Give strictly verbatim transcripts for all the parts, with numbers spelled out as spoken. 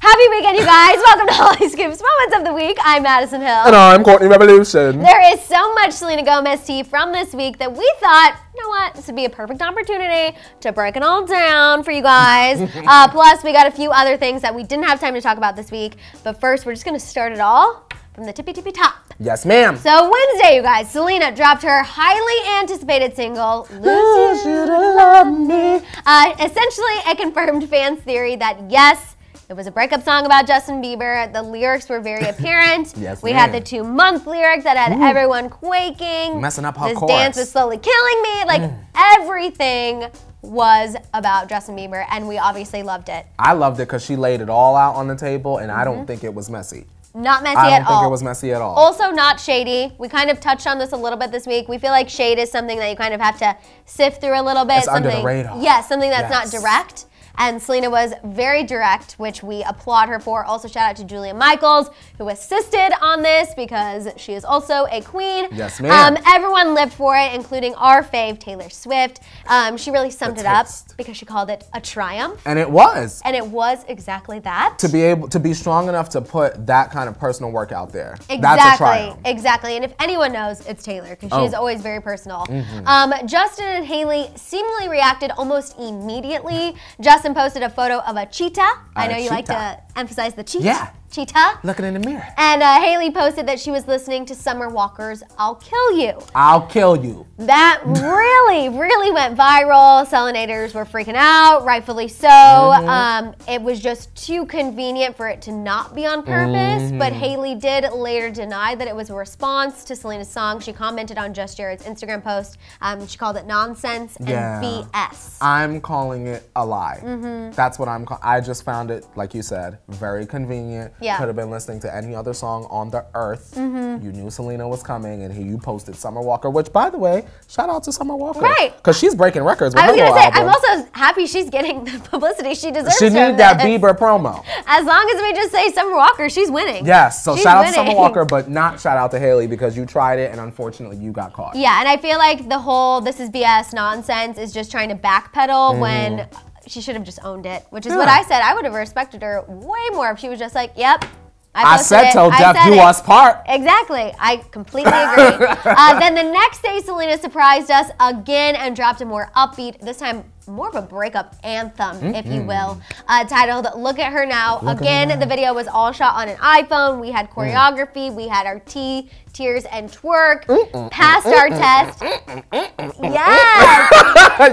Happy weekend, you guys. Welcome to Holly Scoop's Moments of the Week. I'm Madison Hill. And I'm Courtney Revolution. There is so much Selena Gomez tea from this week that we thought, you know what, this would be a perfect opportunity to break it all down for you guys. uh, plus, we got a few other things that we didn't have time to talk about this week. But first, we're just going to start it all from the tippy tippy top. Yes, ma'am. So Wednesday, you guys, Selena dropped her highly anticipated single, Lose You To Love Me. Uh, essentially, it confirmed fans' theory that yes, it was a breakup song about Justin Bieber. The lyrics were very apparent. Yes, we man. had the two-month lyric that had Ooh. everyone quaking. Messing up her This chorus. Dance was slowly killing me. Like, mm. everything was about Justin Bieber, and we obviously loved it. I loved it because she laid it all out on the table, and mm-hmm. I don't think it was messy. Not messy at all. I don't think it was messy at all. Also not shady. We kind of touched on this a little bit this week. We feel like shade is something that you kind of have to sift through a little bit. It's something, under the radar. Yeah, something that's yes. not direct. And Selena was very direct, which we applaud her for. Also, shout out to Julia Michaels, who assisted on this because she is also a queen. Yes, ma'am. Um, everyone lived for it, including our fave, Taylor Swift. Um, she really summed it up because she called it a triumph. And it was. And it was exactly that. To be able to be strong enough to put that kind of personal work out there. Exactly. That's a triumph. Exactly. And if anyone knows, it's Taylor, because oh. she's always very personal. Mm-hmm. um, Justin and Hailey seemingly reacted almost immediately. Justin posted a photo of a cheetah. Uh, I know you cheetah. like to emphasize the cheetah. Yeah. Cheetah. Looking in the mirror. And uh, Hailey posted that she was listening to Summer Walker's I'll Kill You. I'll Kill You. That really, really went viral. Selenators were freaking out, rightfully so. Mm-hmm. um, it was just too convenient for it to not be on purpose, mm-hmm. but Hailey did later deny that it was a response to Selena's song. She commented on Just Jared's Instagram post. Um, she called it nonsense and yeah. B S. I'm calling it a lie. Mm-hmm. That's what I'm calling. I just found it, like you said, very convenient. Yeah. Could have been listening to any other song on the earth. Mm-hmm. You knew Selena was coming, and here you posted Summer Walker, which, by the way, shout out to Summer Walker. Right. Because she's breaking records with I was her gonna say, album. I'm also happy she's getting the publicity she deserves. She needed that Bieber promo. As long as we just say Summer Walker, she's winning. Yes, so she's shout winning. out to Summer Walker, but not shout out to Hailey, because you tried it, and unfortunately, you got caught. Yeah, and I feel like the whole this is B S nonsense is just trying to backpedal mm. when she should have just owned it, which is yeah. what I said. I would have respected her way more if she was just like, yep, I, I said till death do it. us part. Exactly. I completely agree. uh, then the next day, Selena surprised us again and dropped a more upbeat, this time more of a breakup anthem, mm-hmm. if you will, uh, titled Look at Her Now. Look again, the now. video was all shot on an iPhone. We had choreography. Mm. We had our tea, tears, and twerk. Mm-mm, Passed mm-mm, our mm-mm, test. Mm-mm, mm-mm, mm-mm, yes.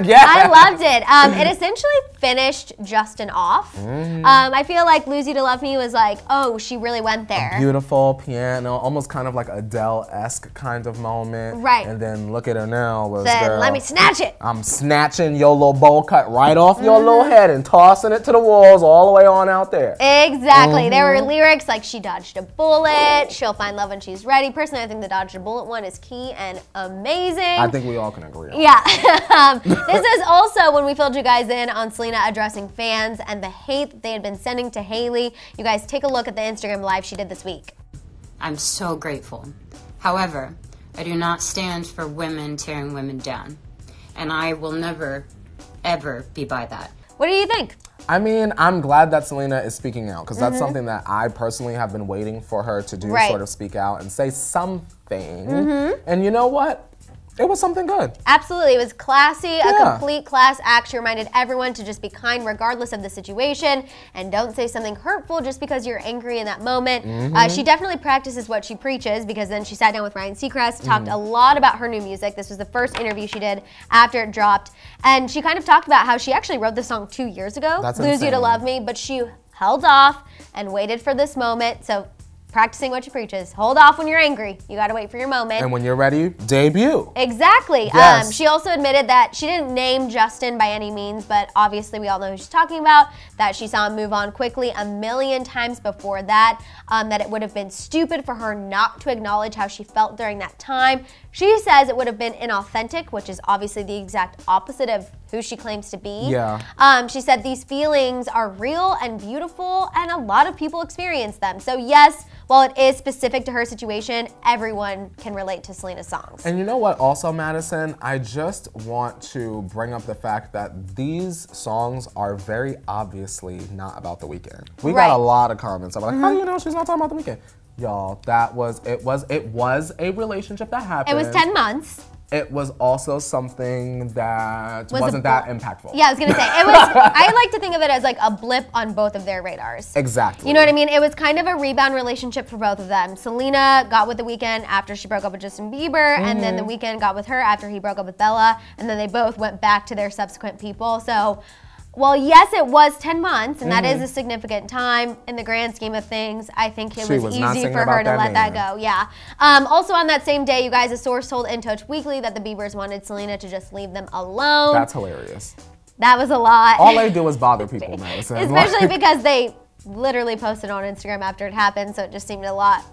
yeah. I loved it. Um, it essentially finished Justin off. Mm. Um, I feel like Lose You To Love Me was like, oh, she really went there. A beautiful piano, almost kind of like Adele-esque kind of moment. Right. And then Look at Her Now was, Said, girl, let me snatch it. I'm snatching your little bowl cut right off your mm. little head and tossing it to the walls all the way on out there. Exactly. Mm-hmm. There were lyrics like she dodged a bullet, she'll find love when she's ready. Personally, I think the dodged a bullet one is key and amazing. I think we all can agree on yeah. that. Yeah. um, this is also when we filled you guys in on Selena addressing fans and the hate that they had been sending to Hailey. You guys, take a look at the Instagram Live she did this week. I'm so grateful. However, I do not stand for women tearing women down, and I will never ever be by that. What do you think? I mean, I'm glad that Selena is speaking out, because mm-hmm. that's something that I personally have been waiting for her to do, right. sort of speak out and say something. Mm-hmm. And you know what? It was something good. Absolutely, it was classy, yeah. a complete class act. She reminded everyone to just be kind regardless of the situation, and don't say something hurtful just because you're angry in that moment. Mm-hmm. uh, she definitely practices what she preaches, because then she sat down with Ryan Seacrest, mm-hmm. talked a lot about her new music. This was the first interview she did after it dropped, and she kind of talked about how she actually wrote this song two years ago, That's Lose insane. You to Love Me, but she held off and waited for this moment. So, practicing what you preach is. Hold off when you're angry. You gotta wait for your moment. And when you're ready, debut. Exactly. Yes. Um, she also admitted that she didn't name Justin by any means, but obviously we all know who she's talking about, that she saw him move on quickly a million times before that, um, that it would have been stupid for her not to acknowledge how she felt during that time. She says it would have been inauthentic, which is obviously the exact opposite of who she claims to be. Yeah. Um, she said these feelings are real and beautiful, and a lot of people experience them. So yes, while it is specific to her situation, everyone can relate to Selena's songs. And you know what also, Madison? I just want to bring up the fact that these songs are very obviously not about The Weeknd. We right. got a lot of comments about, like, how do you know she's not talking about The Weeknd? Y'all, that was, it was, it was a relationship that happened. It was ten months. It was also something that was wasn't that impactful. Yeah, I was gonna say, it was, I like to think of it as like a blip on both of their radars. Exactly. You know what I mean? It was kind of a rebound relationship for both of them. Selena got with The Weeknd after she broke up with Justin Bieber, mm-hmm. and then The Weeknd got with her after he broke up with Bella, and then they both went back to their subsequent people. So, well, yes, it was ten months, and mm-hmm. that is a significant time in the grand scheme of things. I think it she was, was easy for her to let that go. Yeah. Um, also on that same day, you guys, a source told InTouch Weekly that the Biebers wanted Selena to just leave them alone. That's hilarious. That was a lot. All they do is bother people, Madison. Especially because they literally posted on Instagram after it happened, so it just seemed a lot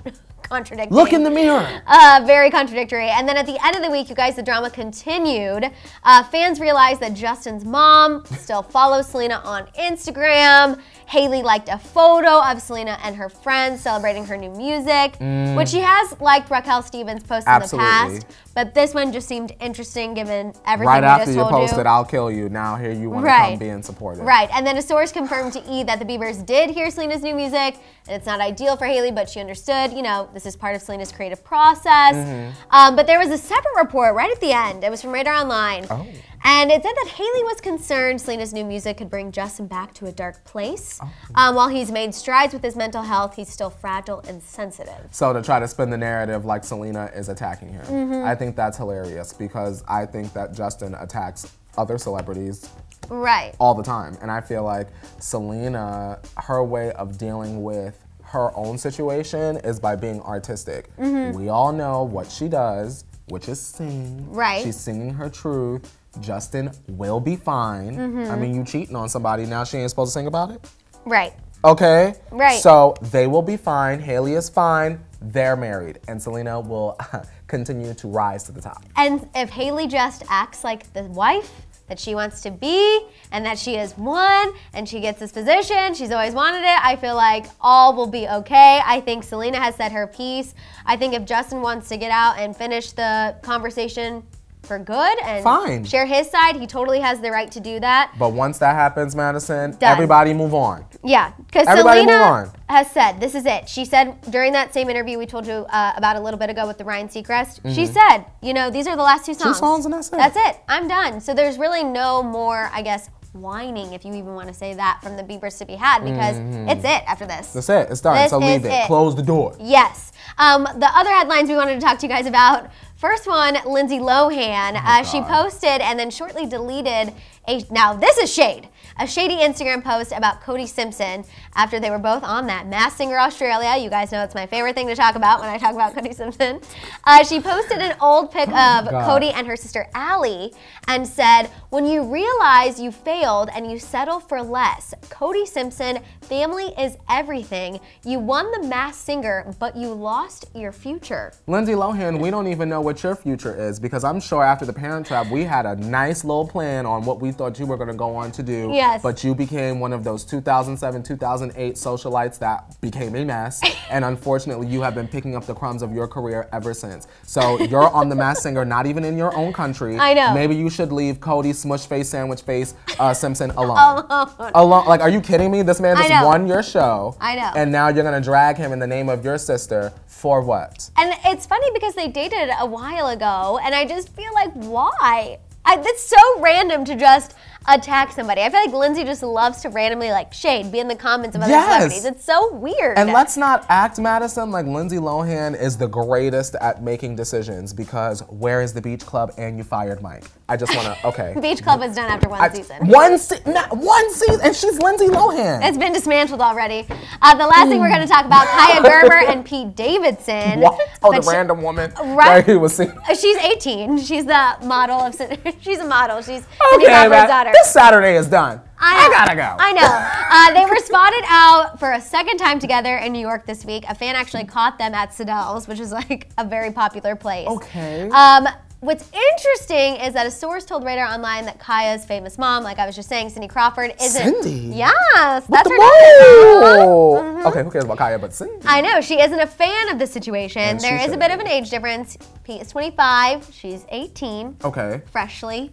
contradictory. Look in the mirror. Uh, very contradictory. And then at the end of the week, you guys, the drama continued. Uh, fans realized that Justin's mom still follows Selena on Instagram. Hailey liked a photo of Selena and her friends celebrating her new music, mm. which she has liked Raquel Stevens' posts Absolutely. in the past. But this one just seemed interesting given everything right we just told you. Right after you posted, I'll kill you, now here you want right. to come being supportive. Right, and then a source confirmed to E! that the Biebers did hear Selena's new music, and it's not ideal for Hailey, but she understood, you know, this is part of Selena's creative process. Mm-hmm. um, but there was a separate report right at the end. It was from Radar Online. Oh. And it said that Hailey was concerned Selena's new music could bring Justin back to a dark place. Oh. Um, while he's made strides with his mental health, he's still fragile and sensitive. So to try to spin the narrative like Selena is attacking him. Mm-hmm. I think that's hilarious because I think that Justin attacks other celebrities right. all the time. And I feel like Selena, her way of dealing with her own situation is by being artistic. Mm-hmm. We all know what she does, which is sing. Right. She's singing her truth. Justin will be fine. Mm-hmm. I mean, you cheating on somebody, now she ain't supposed to sing about it? Right. Okay? Right. So they will be fine, Hailey is fine, they're married, and Selena will continue to rise to the top. And if Hailey just acts like the wife that she wants to be, and that she is one, and she gets this position, she's always wanted it, I feel like all will be okay. I think Selena has said her piece. I think if Justin wants to get out and finish the conversation, for good and Fine. share his side. He totally has the right to do that. But once that happens, Madison, Done. everybody move on. Yeah, because Selena has said, this is it. She said during that same interview we told you uh, about a little bit ago with the Ryan Seacrest, mm-hmm. she said, you know, these are the last two songs. Two songs and that's it. That's it, I'm done. So there's really no more, I guess, whining, if you even want to say that, from the Biebers to be had because mm-hmm. it's it after this. That's it, it's done, this so leave it. it. Close the door. Yes. Um, the other headlines we wanted to talk to you guys about. First one, Lindsay Lohan. Oh uh, she posted and then shortly deleted a, now this is shade, a shady Instagram post about Cody Simpson after they were both on that Masked Singer Australia. You guys know it's my favorite thing to talk about when I talk about Cody Simpson. Uh, she posted an old pic oh of God. Cody and her sister Allie and said, when you realize you failed and you settle for less, Cody Simpson, family is everything. You won the Masked Singer, but you lost your future. Lindsay Lohan, we don't even know what what your future is, because I'm sure after The Parent Trap, we had a nice little plan on what we thought you were gonna go on to do, yes. but you became one of those two thousand seven, two thousand eight socialites that became a mess, and unfortunately, you have been picking up the crumbs of your career ever since. So you're on The Masked Singer, not even in your own country. I know. Maybe you should leave Cody, smush face, sandwich face, uh, Simpson alone. alone. Alone. Like, are you kidding me? This man just won your show. I know. And now you're gonna drag him in the name of your sister for what? And it's funny because they dated a while while ago, and I just feel like, why? I, that's so random to just attack somebody. I feel like Lindsay just loves to randomly, like, shade, be in the comments of other yes. celebrities. It's so weird. And let's not act, Madison, like Lindsay Lohan is the greatest at making decisions, because where is The Beach Club and you fired Mike? I just want to, okay. Beach Club was done after one I, season. One, se not one season, and she's Lindsay Lohan. It's been dismantled already. Uh, the last thing we're going to talk about, Kaia Gerber and Pete Davidson. What? Oh, the she, random woman. Right. He was seen. She's eighteen. She's the model of, she's a model. She's Cindy Crawford's daughter. This Saturday is done. I, I gotta go. I know. Uh, they were spotted out for a second time together in New York this week. A fan actually caught them at Siddell's, which is like a very popular place. Okay. Um, What's interesting is that a source told Radar Online that Kaia's famous mom, like I was just saying, Cindy Crawford, isn't. Cindy? Yes, what that's her name. Mm-hmm. Okay, who cares about Kaia but Cindy? I know, she isn't a fan of the situation. And there is a bit be. of an age difference. Pete is twenty-five, she's eighteen. Okay. Freshly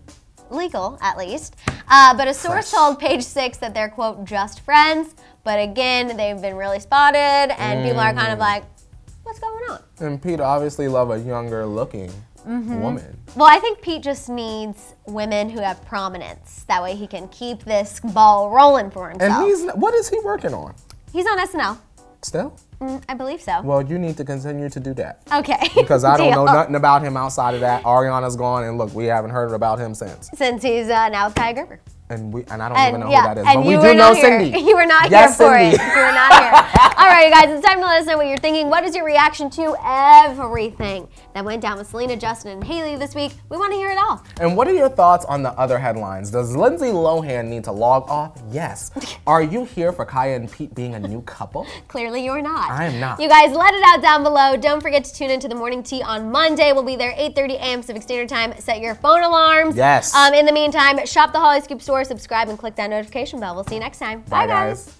legal, at least. Uh, but a source Fresh. told Page Six that they're, quote, just friends. But again, they've been really spotted, and mm. people are kind of like, what's going on? And Pete obviously loves a younger looking Mm-hmm. woman. Well, I think Pete just needs women who have prominence. That way he can keep this ball rolling for himself. And he's, what is he working on? He's on S N L. Still? Mm, I believe so. Well, you need to continue to do that. Okay. Because I don't know nothing about him outside of that. Ariana's gone, and look, we haven't heard about him since. Since he's uh, now with Kaia Gerber. And we and I don't and, even know yeah, who that is, but we do know here. Cindy. You were not yes, here for Cindy. it. You were not here. All right, you guys, it's time to let us know what you're thinking. What is your reaction to everything that went down with Selena, Justin, and Hailey this week? We want to hear it all. And what are your thoughts on the other headlines? Does Lindsay Lohan need to log off? Yes. Are you here for Kaia and Pete being a new couple? Clearly you're not. I am not. You guys, let it out down below. Don't forget to tune into The Morning Tea on Monday. We'll be there eight thirty a m Pacific Standard Time. Set your phone alarms. Yes. Um, in the meantime, shop the Holly Scoop store. Subscribe and click that notification bell. We'll see you next time. Bye, Bye guys. guys.